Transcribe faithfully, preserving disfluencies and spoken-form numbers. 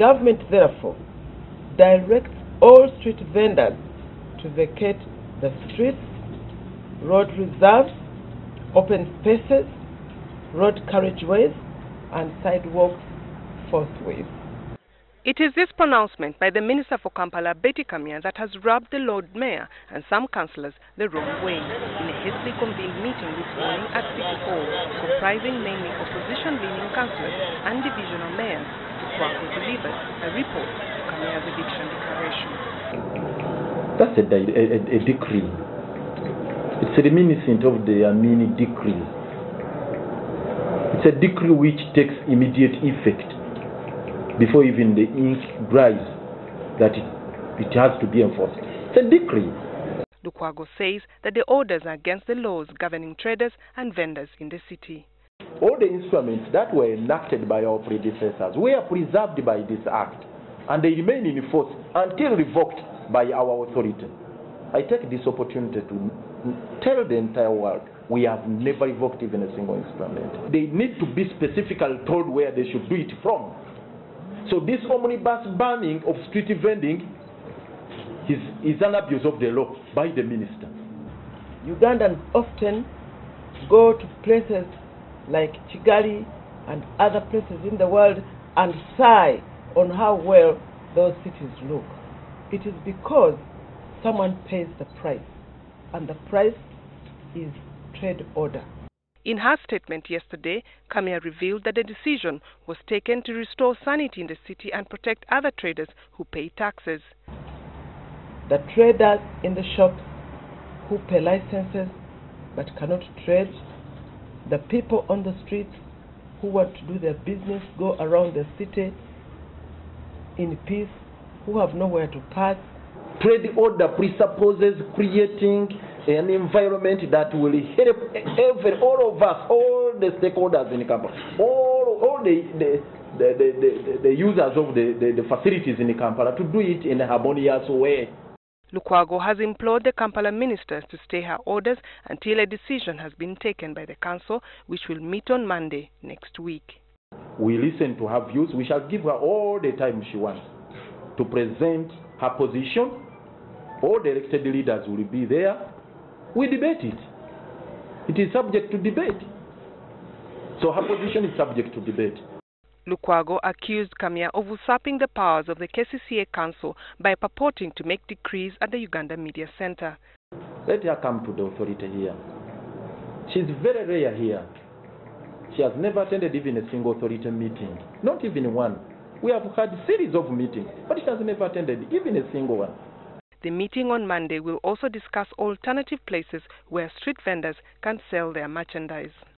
Government, therefore, directs all street vendors to vacate the streets, road reserves, open spaces, road carriageways, and sidewalks forthwith. It is this pronouncement by the Minister for Kampala, Betty Kamya, that has rubbed the Lord Mayor and some councillors the wrong way in a hastily convened meeting this morning at City Hall, comprising mainly opposition-leaning councillors and divisional mayors, who delivered a report to Kamya's eviction declaration. That's a, a, a decree. It's a reminiscent of the Amini decree. It's a decree which takes immediate effect before even the ink dries, that it, it has to be enforced. It's a decree. Lukwago says that the orders are against the laws governing traders and vendors in the city. All the instruments that were enacted by our predecessors were preserved by this act, and they remain in force until revoked by our authority. I take this opportunity to tell the entire world, we have never revoked even a single instrument. They need to be specifically told where they should do it from. So this omnibus banning of street vending is, is an abuse of the law by the minister. Ugandans often go to places like Kigali and other places in the world and sigh on how well those cities look. It is because someone pays the price, and the price is trade order. In her statement yesterday, Kamya revealed that the decision was taken to restore sanity in the city and protect other traders who pay taxes. The traders in the shops who pay licenses but cannot trade, the people on the streets who want to do their business, go around the city in peace, who have nowhere to pass. Trade order presupposes creating an environment that will help every, all of us, all the stakeholders in Kampala, all, all the, the, the, the, the, the users of the, the, the facilities in Kampala to do it in a harmonious way. Lukwago has implored the Kampala ministers to stay her orders until a decision has been taken by the council, which will meet on Monday next week. We listen to her views. We shall give her all the time she wants to present her position. All the elected leaders will be there. We debate it. It is subject to debate. So her position is subject to debate. Lukwago accused Kamya of usurping the powers of the K C C A Council by purporting to make decrees at the Uganda Media Center. Let her come to the authority here. She's very rare here. She has never attended even a single authority meeting, not even one. We have had a series of meetings, but she has never attended even a single one. The meeting on Monday will also discuss alternative places where street vendors can sell their merchandise.